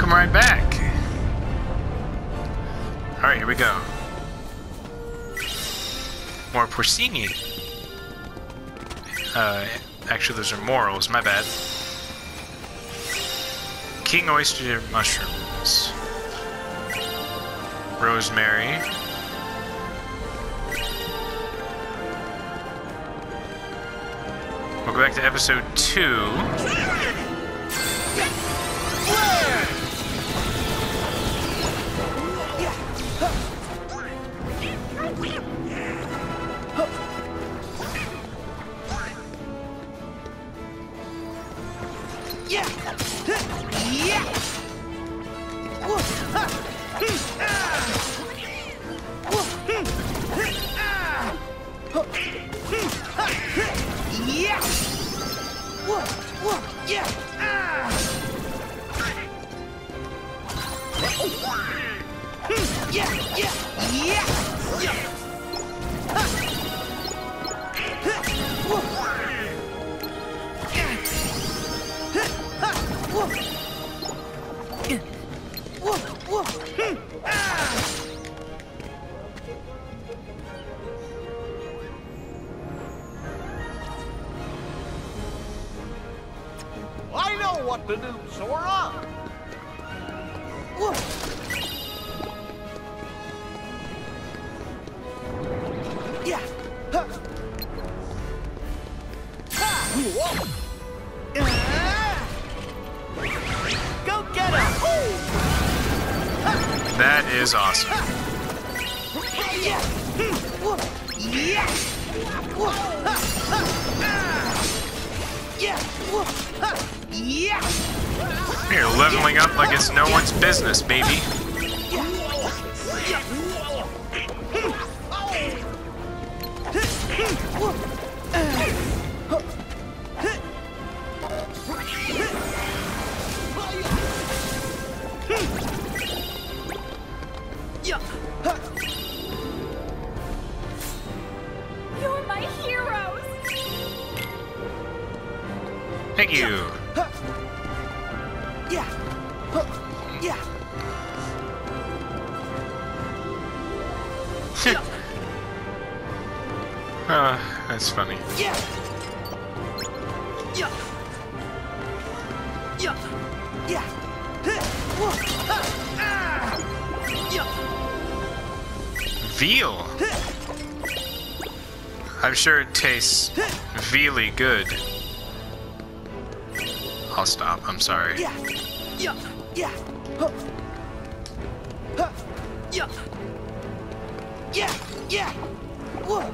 Welcome right back. Alright, here we go. More porcini. Actually, those are morals. My bad. King oyster mushrooms. Rosemary. We'll go back to episode 2. To do, Sora. Yeah. Huh. Ha. Go get him. That is awesome. Yeah. Yeah. Yeah. You're leveling up like it's no one's business, baby. You're my heroes. Thank you. That's funny. Yeah. Yeah. Yeah. Yeah. Veal. I'm sure it tastes veally good. I'll stop. I'm sorry. Yeah. Yeah. Yeah. Yeah. Yeah. Yeah. Whoa. Yeah.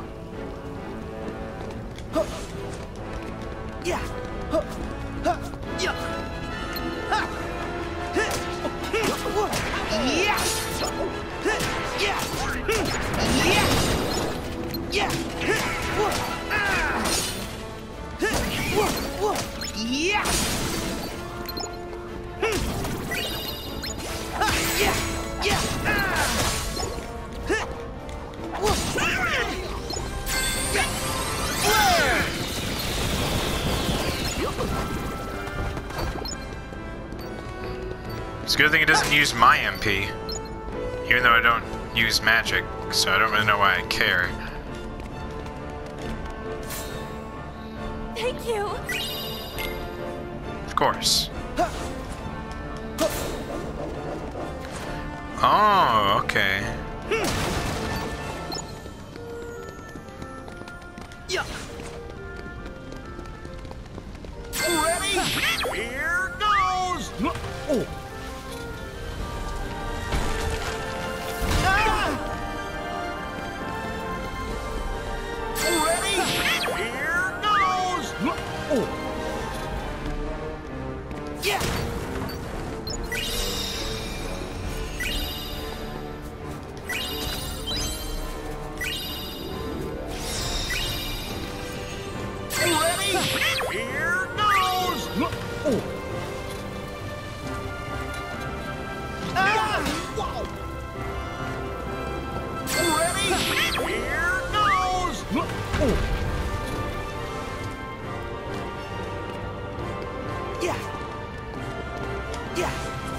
It's a good thing it doesn't use my MP, even though I don't use magic, so I don't really know why I care. Thank you. Of course. Oh, okay. Yeah. Ready? Here goes! Oh. Yeah.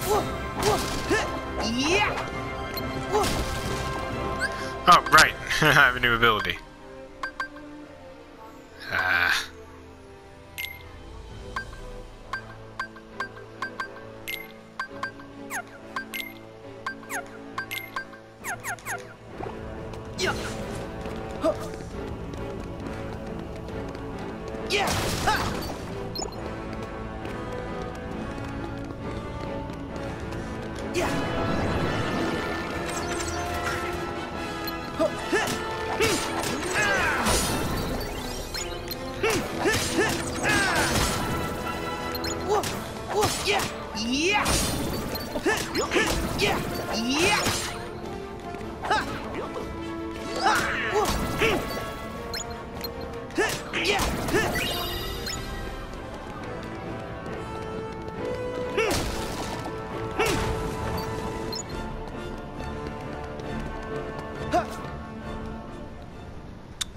Oh, right. I have a new ability.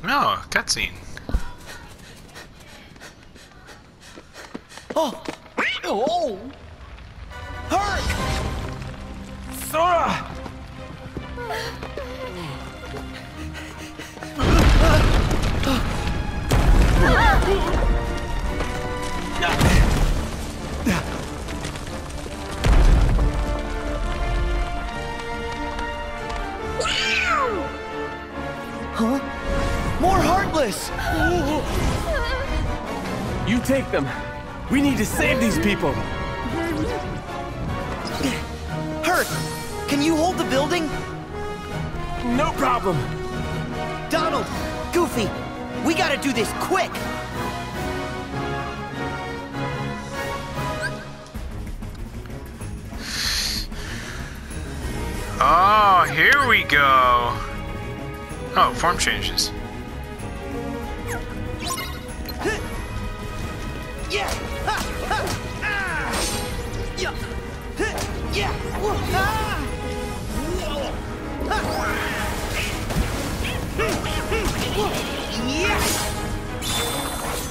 No, cutscene. Oh! Oh! Herc! Sora! Huh? More Heartless! You take them. We need to save these people. Herc, can you hold the building? No problem. Donald, Goofy, we gotta do this quick. Oh, here we go. Oh, form changes.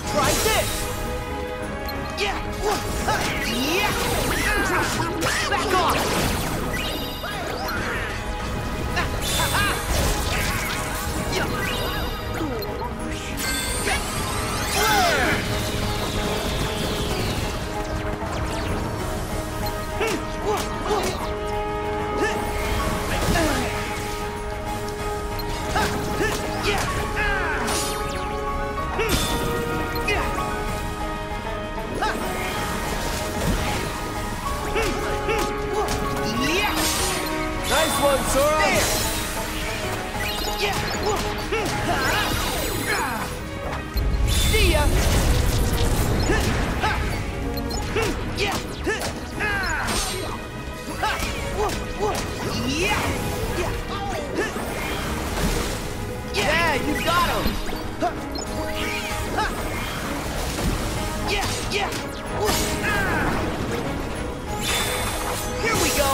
Try this. Back off. Nice one, Sora! See ya! Yeah, you got him! Here we go!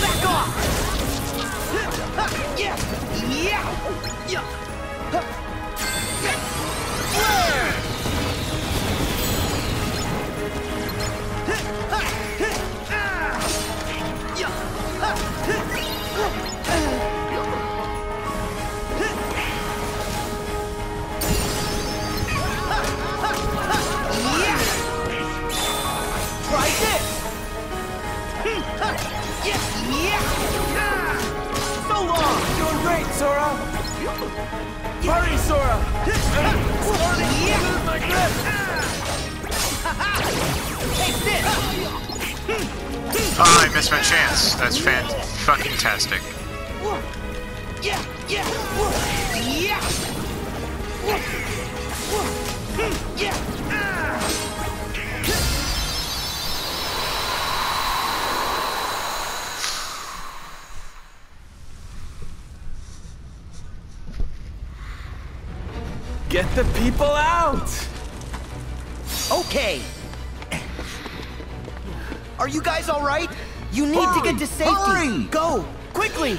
Back off! Try this! So long! Doing great, Sora! Hurry, Sora! Starting to lose my grip! Take this! Oh, I missed my chance. That's fan-fucking-tastic. Get the people out! Okay. Are you guys all right? You need to get to safety. Hurry. Go, quickly!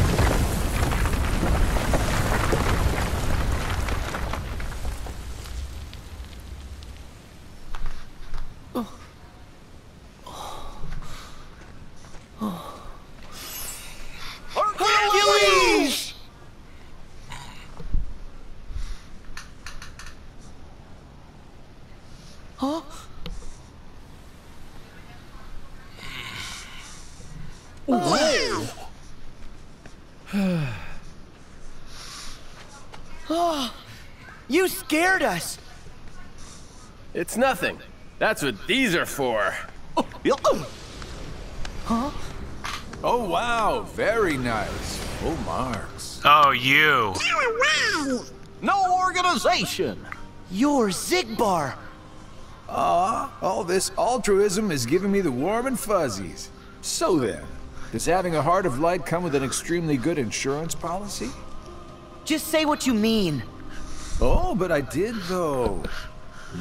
Oh, you scared us. It's nothing. That's what these are for. Huh? Oh, wow. Very nice. Full marks. Oh, you. No organization. You're Xigbar. All this altruism is giving me the warm and fuzzies. So then, does having a heart of light come with an extremely good insurance policy? Just say what you mean. Oh, but I did, though.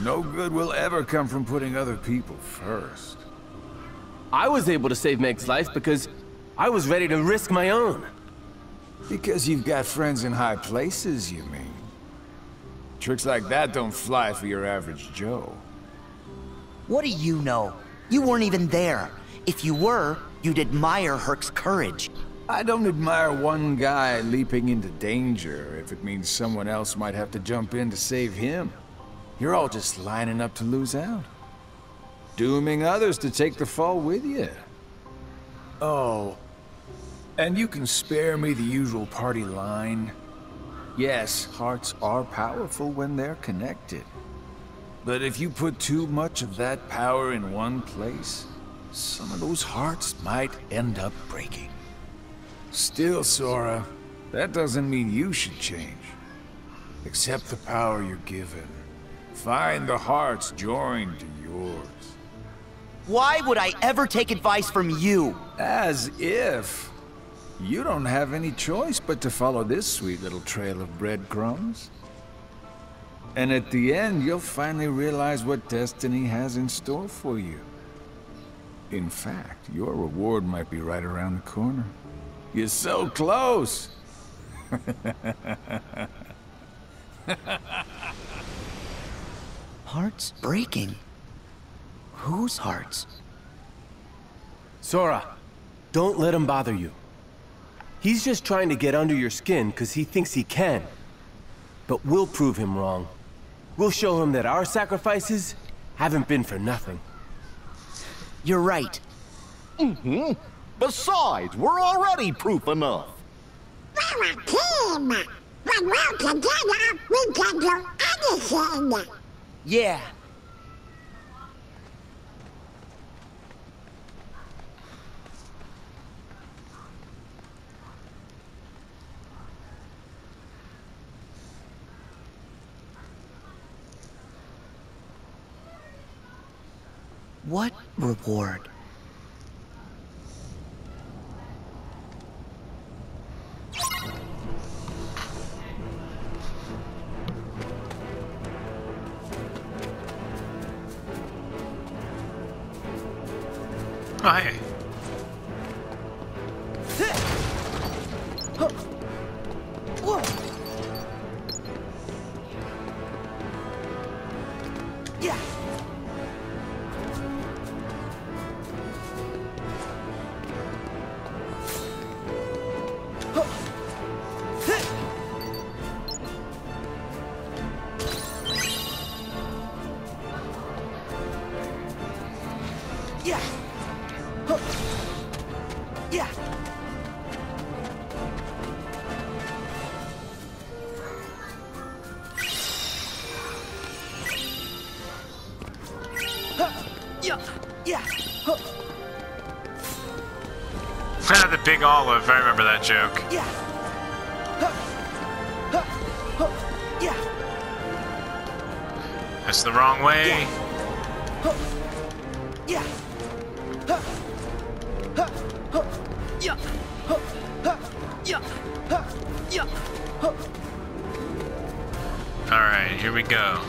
No good will ever come from putting other people first. I was able to save Meg's life because I was ready to risk my own. Because you've got friends in high places, you mean? Tricks like that don't fly for your average Joe. What do you know? You weren't even there. If you were, you'd admire Herc's courage. I don't admire one guy leaping into danger if it means someone else might have to jump in to save him. You're all just lining up to lose out. Dooming others to take the fall with you. Oh, and you can spare me the usual party line. Yes, hearts are powerful when they're connected. But if you put too much of that power in one place, some of those hearts might end up breaking. Still, Sora, that doesn't mean you should change. Accept the power you're given. Find the hearts joined to yours. Why would I ever take advice from you? As if. You don't have any choice but to follow this sweet little trail of breadcrumbs. And at the end, you'll finally realize what destiny has in store for you. In fact, your reward might be right around the corner. You're so close! Hearts breaking? Whose hearts? Sora, don't let him bother you. He's just trying to get under your skin because he thinks he can. But we'll prove him wrong. We'll show him that our sacrifices haven't been for nothing. You're right. Mm-hmm. Besides, we're already proof enough. We're a team. When we're together, we can do anything. Yeah. What reward? Hi. Olive, I remember that joke. Yeah. Yeah. That's the wrong way. Yeah. All right, here we go.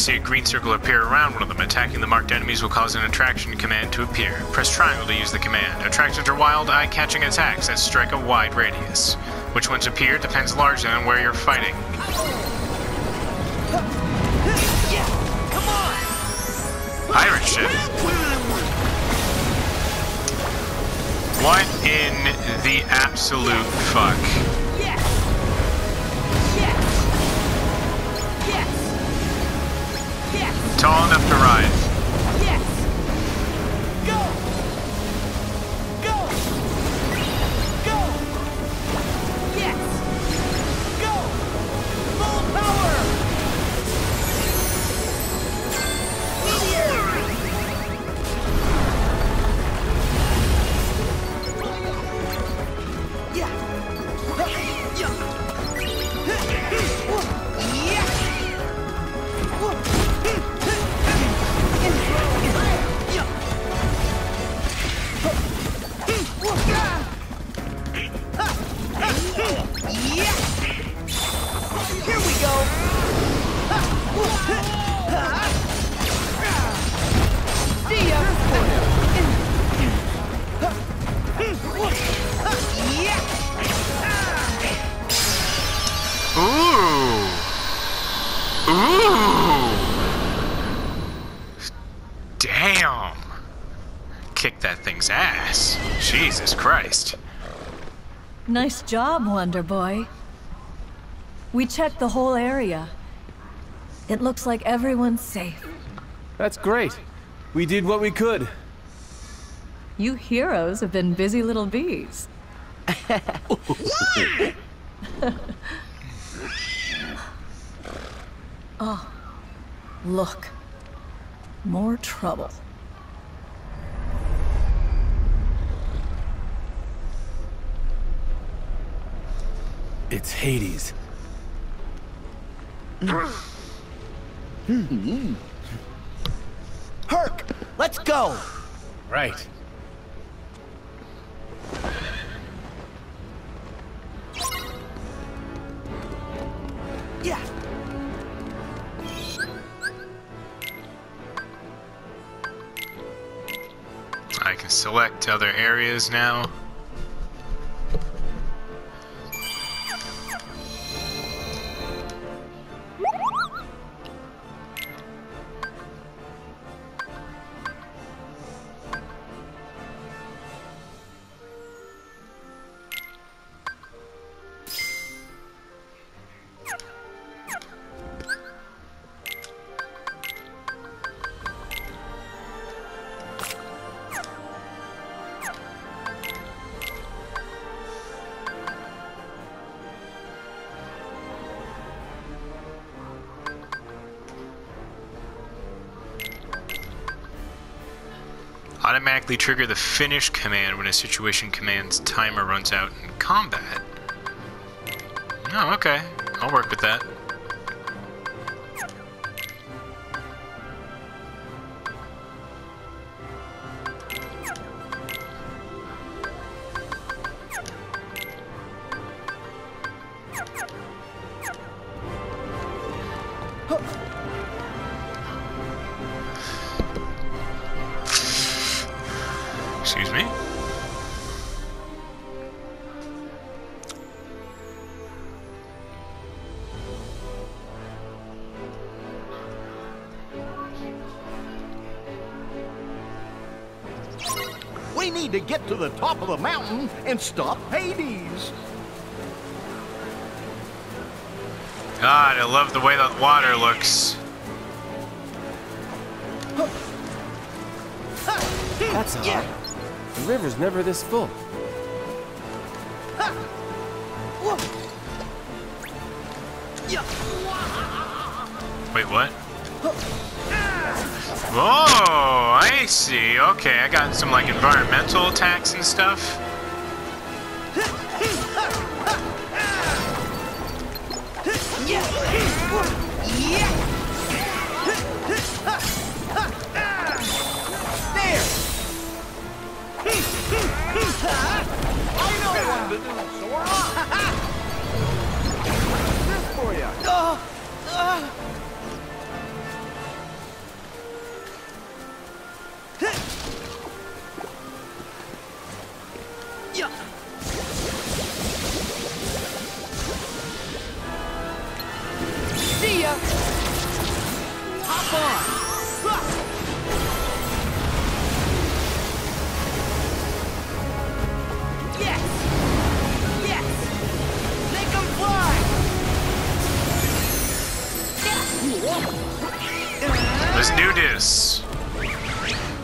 see a green circle appear around one of them. Attacking the marked enemies will cause an attraction command to appear. Press triangle to use the command. Attractions are wild, eye-catching attacks that strike a wide radius. Which ones appear depends largely on where you're fighting. Yeah, come on. Pirate ship. What in the absolute fuck? Yes. Yes. Yes. Yes. Tall enough to ride. Yes. Go. Go. Go. Yes. Go. Full power. Nice job, Wonder Boy. We checked the whole area. It looks like everyone's safe. That's great. We did what we could. You heroes have been busy little bees. Oh, look. More trouble. It's Hades. Herc, let's go. Right. Yeah. I can select other areas now. Automatically trigger the finish command when a situation command's timer runs out in combat. Oh, okay. I'll work with that. Get to the top of the mountain and stop Hades. God, I love the way that water looks. That's hot. The river's never this full. Wait, what? Oh, I see. Okay, I got some like environmental attacks and stuff. There. I know what to do, Sora. This for you. See ya! Hop on! Let's do this.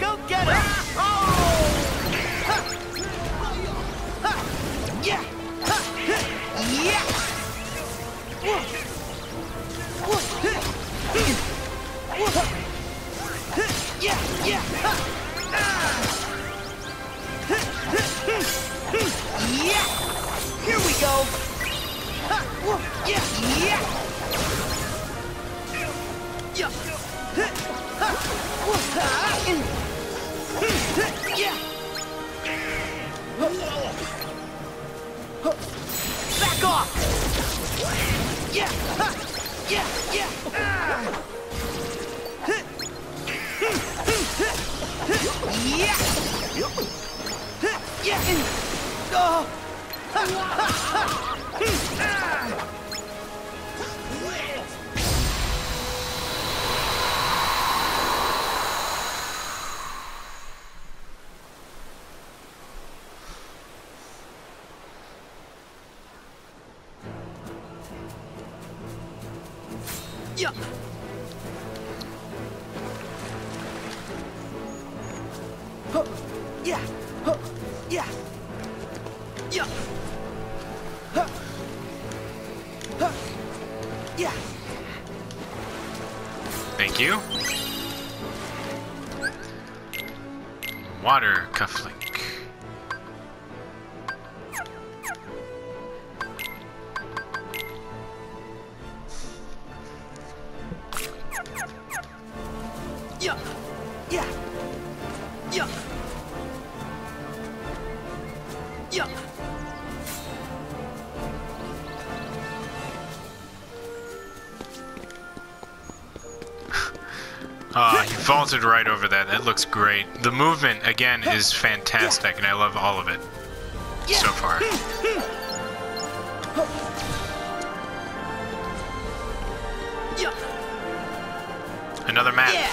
Go get him! Oh! Yeah! Yeah! Here we go! Yeah! Yeah! Back off! Yeah! Yeah! Yeah! Yeah! Thank you. Water cufflink. Yeah. Yeah. Yeah. Yeah. You vaulted right over that. That looks great. The movement, again, is fantastic, and I love all of it so far. Another map.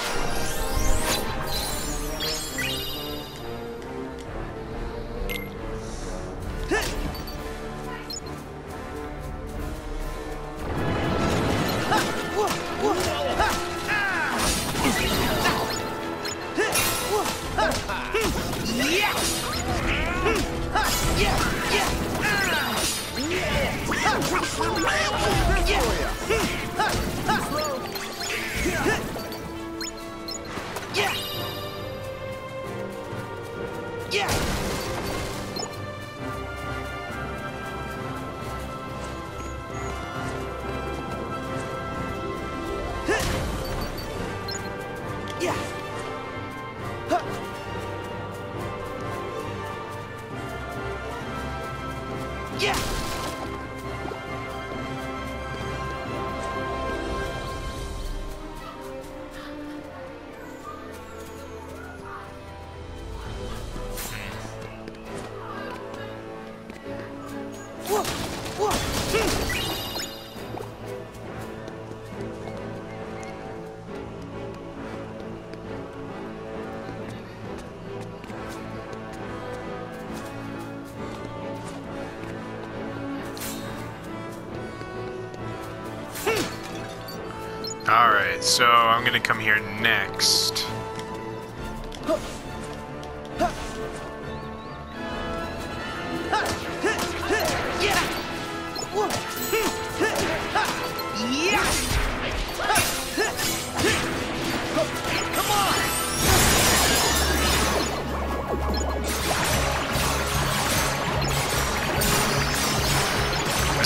Alright, so I'm gonna come here next.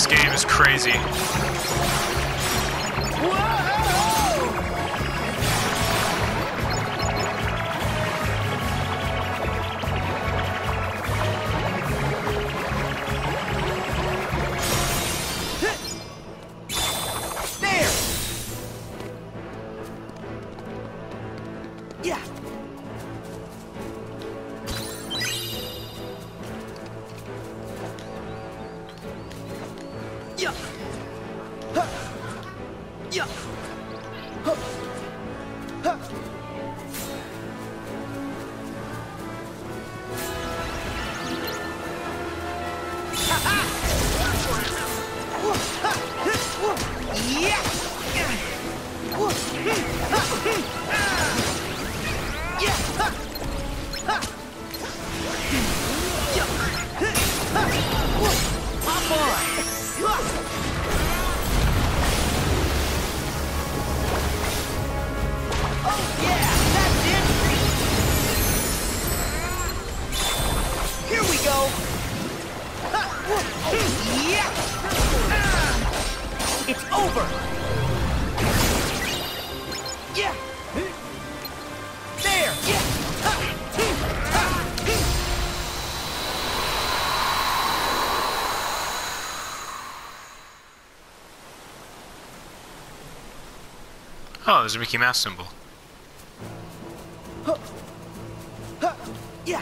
This game is crazy. Oh, there's a Mickey Mouse symbol. Yeah.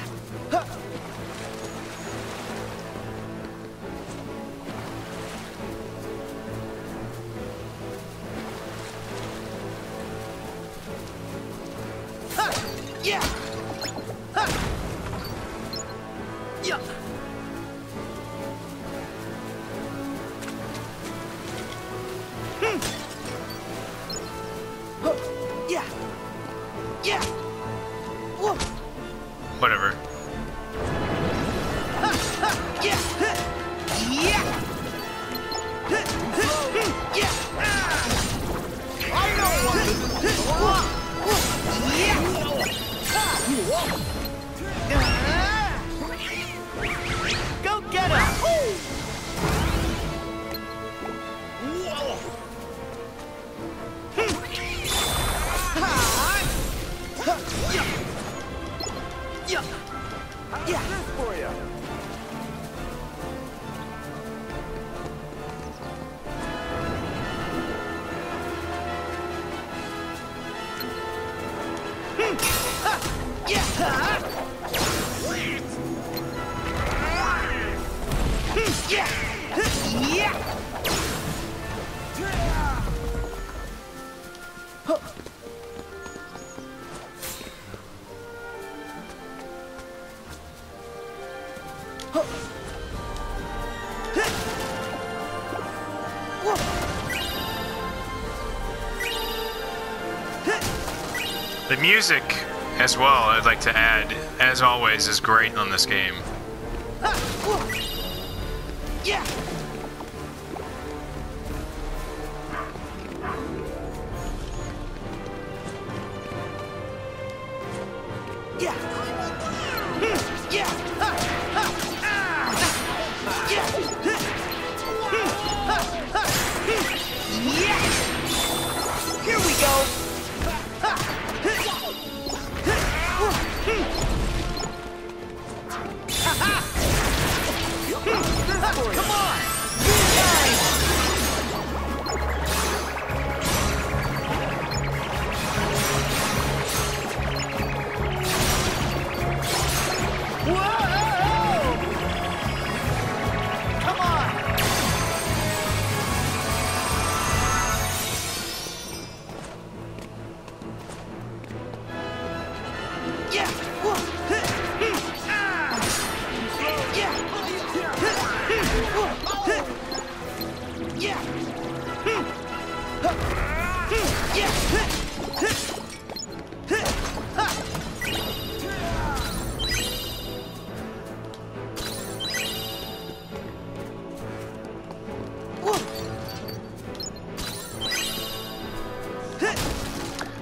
The music, as well, I'd like to add, as always, is great on this game. Yeah.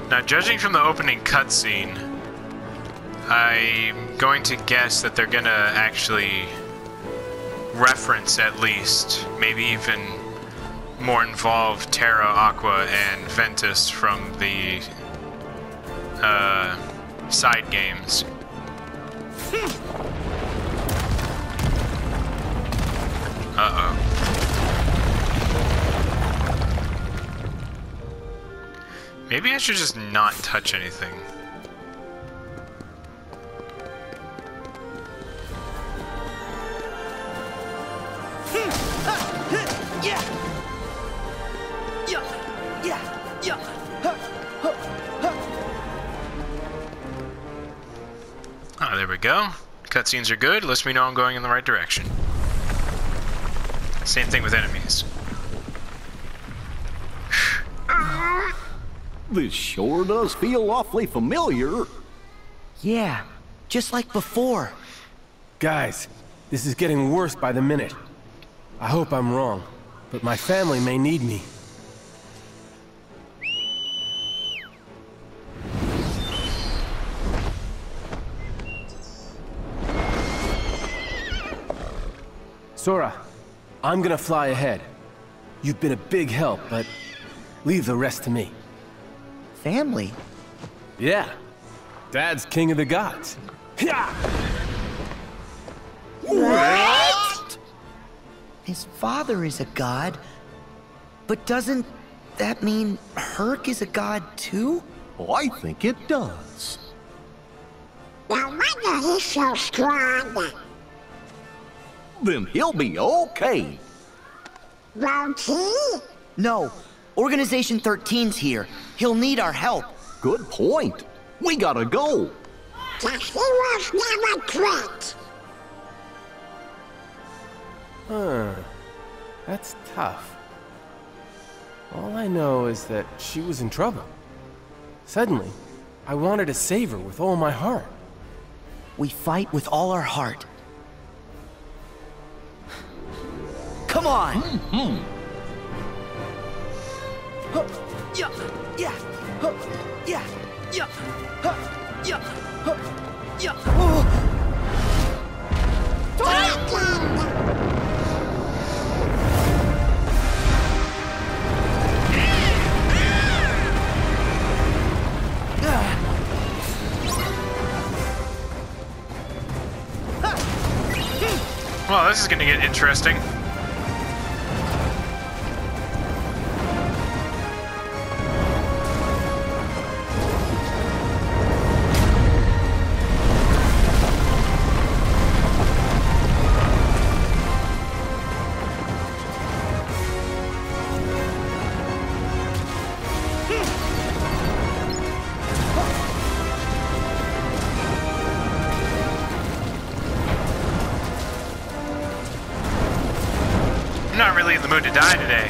Now, judging from the opening cutscene, I'm going to guess that they're gonna actually reference at least, maybe even more involved, Terra, Aqua, and Ventus from the side games. Uh-oh. Maybe I should just not touch anything. Oh, there we go. Cutscenes are good. Lets me know I'm going in the right direction. Same thing with enemies. This sure does feel awfully familiar. Yeah, just like before. Guys, this is getting worse by the minute. I hope I'm wrong, but my family may need me. Sora, I'm gonna fly ahead. You've been a big help, but leave the rest to me. Family? Yeah. Dad's king of the gods. What? His father is a god, but doesn't that mean Herc is a god too? Oh, I think it does. No wonder he's so strong. Then he'll be okay. Won't he? No. Organization 13's here. He'll need our help. Good point. We gotta go. The heroes never quit. Huh. That's tough. All I know is that she was in trouble. Suddenly, I wanted to save her with all my heart. We fight with all our heart. Come on! Well, this is gonna get interesting. To die today.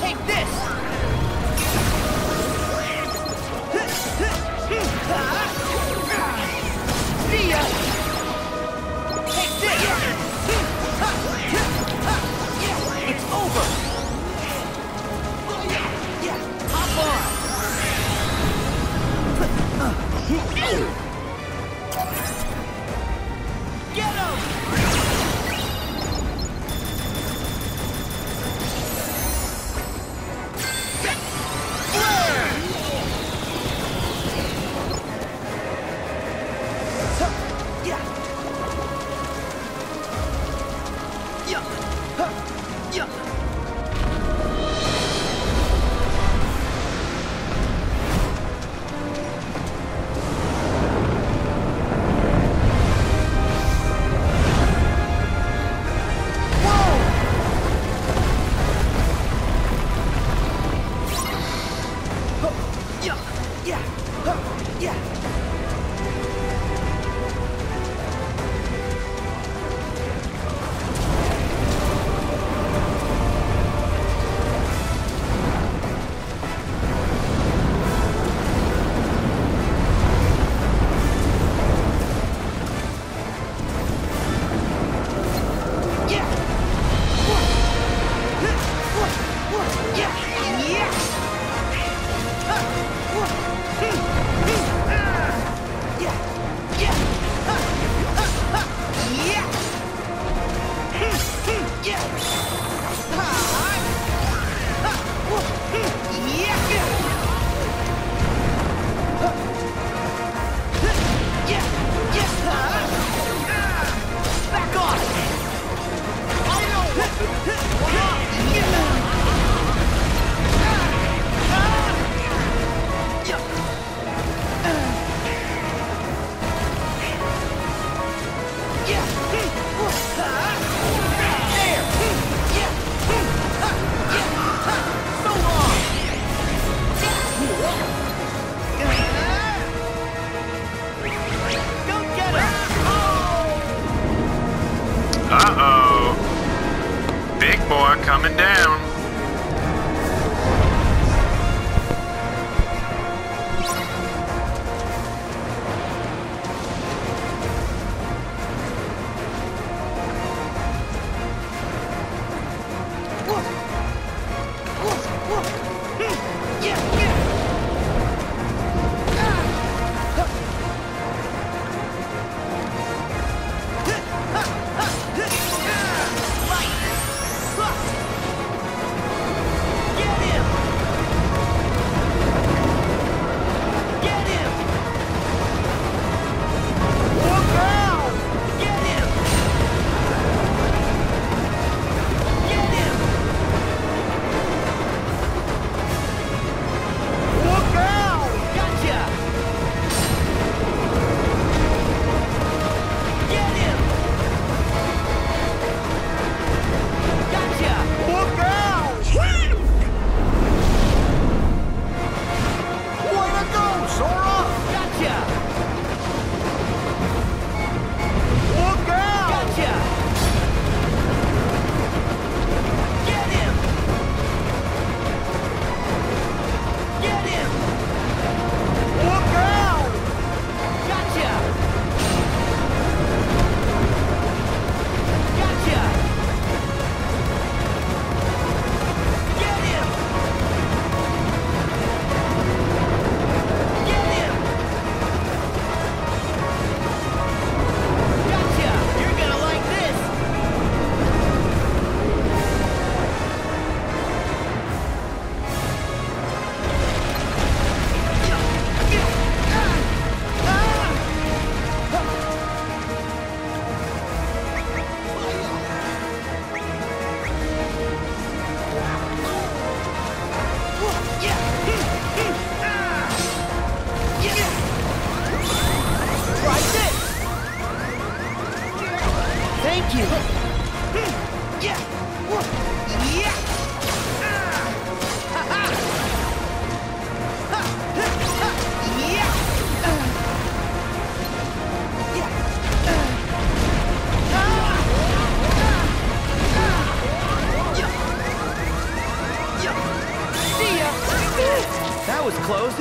Take this! That was close.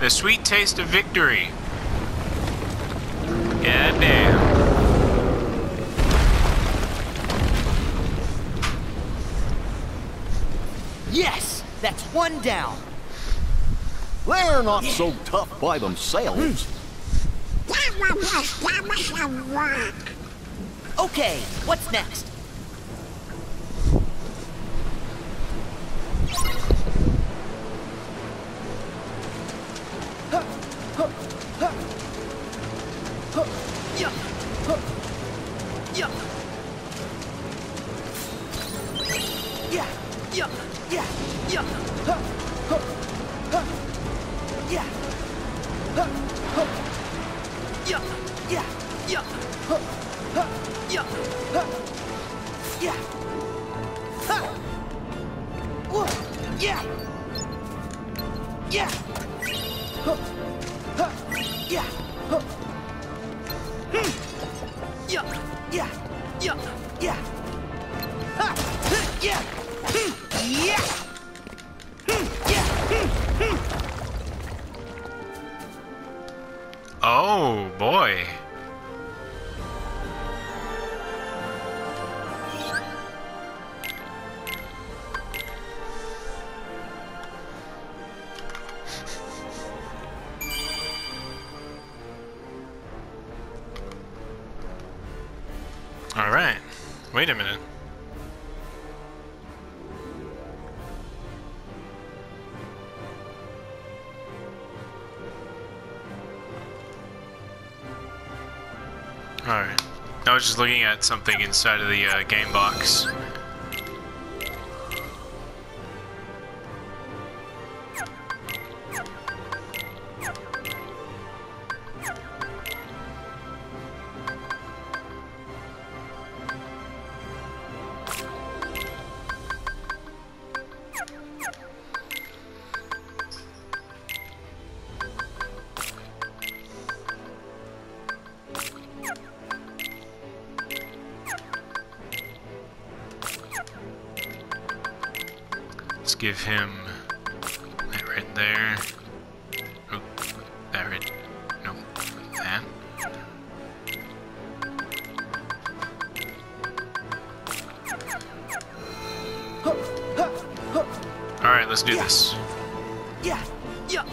The sweet taste of victory. God damn. Yes! That's one down. They're not so tough by themselves. Okay, what's next? Oh boy. All right. Wait a minute. Alright. I was just looking at something inside of the game box. Give him that right there. Oh, that right. No, that. All right, let's do this. Yeah. Yeah.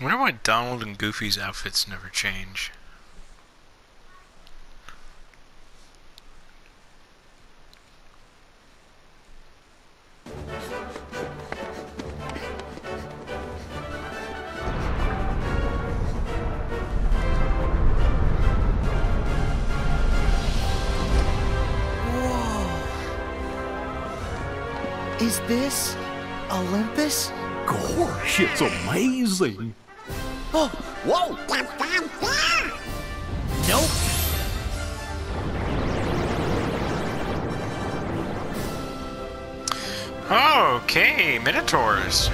I wonder why Donald and Goofy's outfits never change. Whoa! Is this Olympus? Gosh, it's amazing! Oh, whoa! Nope. Okay, Minotaurs.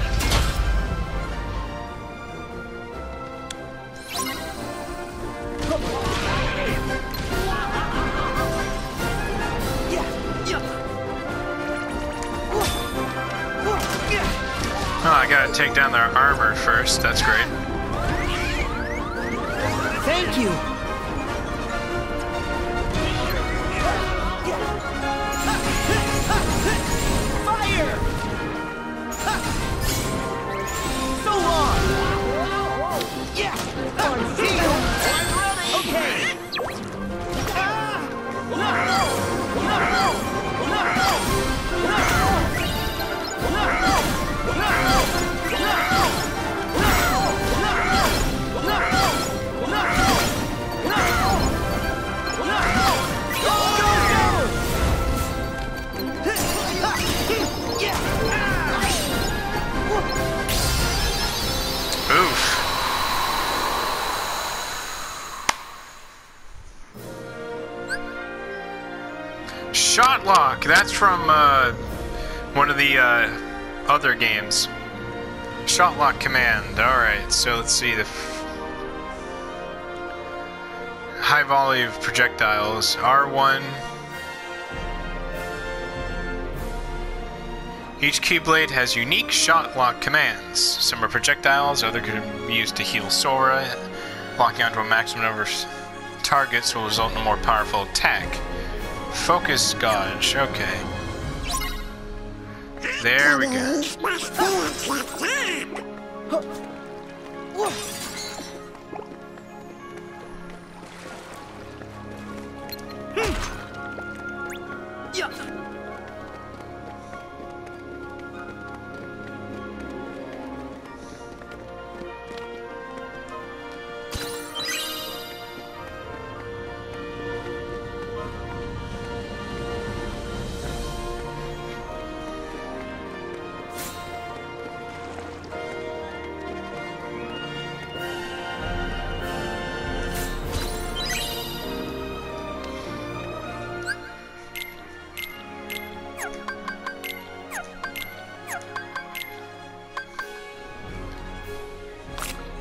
Oh, I gotta take down their armor first. That's great. Thank you! Fire! So long! Yeah! I'm ready! Okay! Ah! No! Shotlock! That's from one of the other games. Shotlock command. Alright, so let's see. The high volley of projectiles. R1. Each Keyblade has unique Shotlock commands. Some are projectiles, others can be used to heal Sora. Locking onto a maximum number of targets will result in a more powerful attack. Focus Gauge, okay. There we go.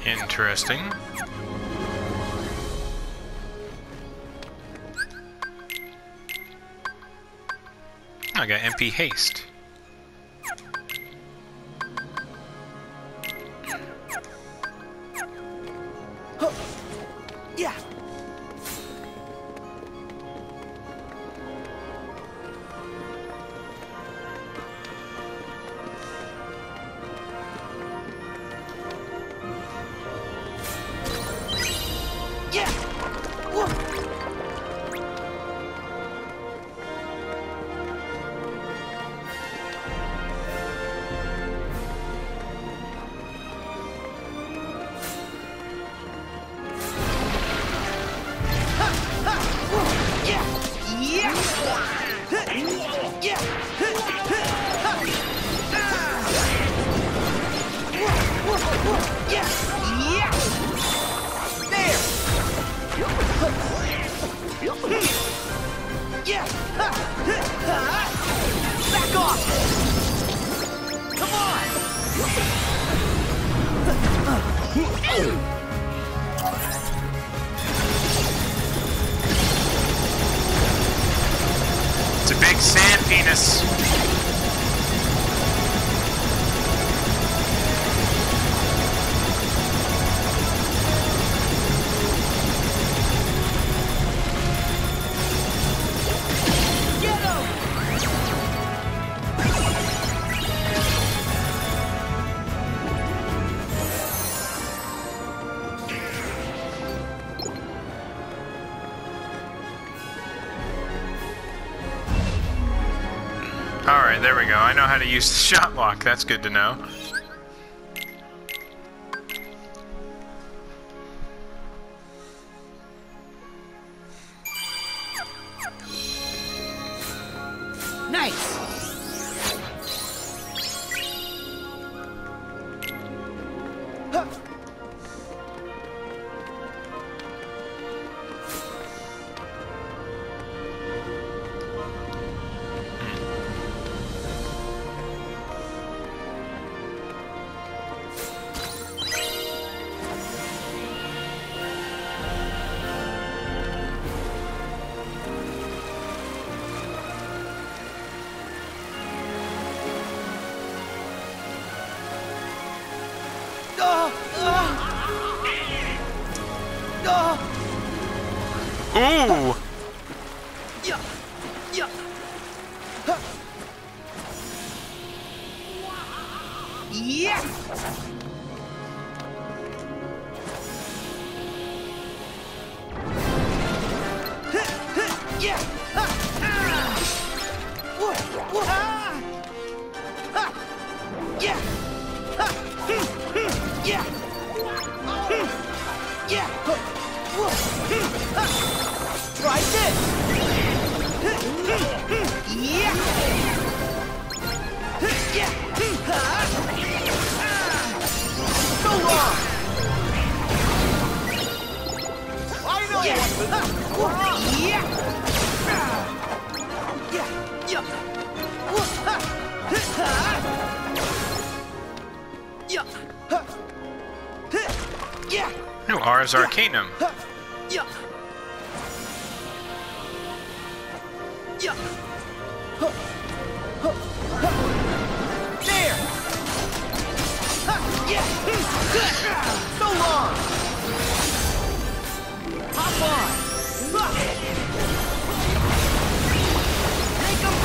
Interesting. I got MP haste. It's a big sand penis. There we go. I know how to use the Shotlock. That's good to know. Nice. Ooh! Yeah. Yeah. Huh. Yeah. Yeah. Yeah. Yeah. Try this! Yeah! So long! I know! Yeah! New Ars Arcanum. There. So long. Hop on. Make 'em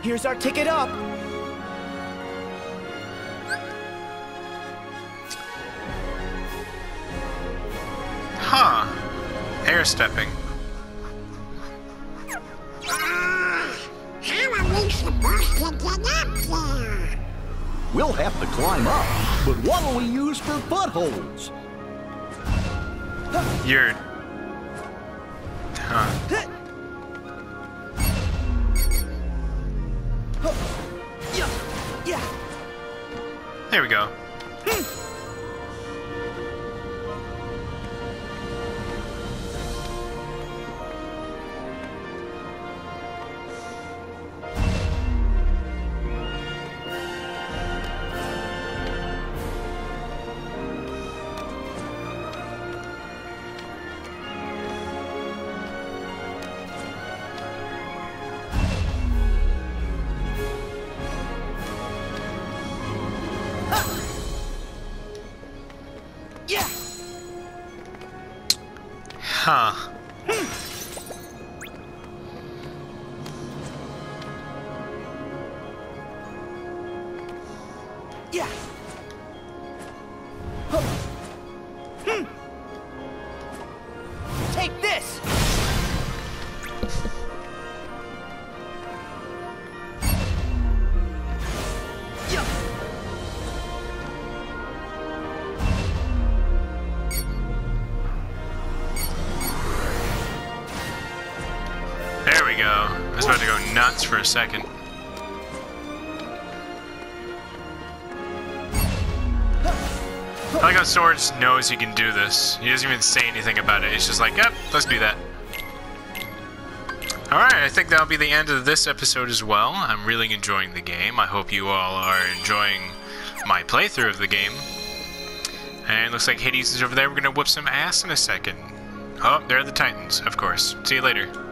Here's our ticket up. Huh. Air stepping. We'll have to climb up, but what'll we use for footholds? You're... Huh. There we go. Nuts for a second. I like how Sora just knows he can do this. He doesn't even say anything about it. He's just like, yep, let's do that. Alright, I think that'll be the end of this episode as well. I'm really enjoying the game. I hope you all are enjoying my playthrough of the game. And it looks like Hades is over there. We're gonna whoop some ass in a second. Oh, there are the Titans, of course. See you later.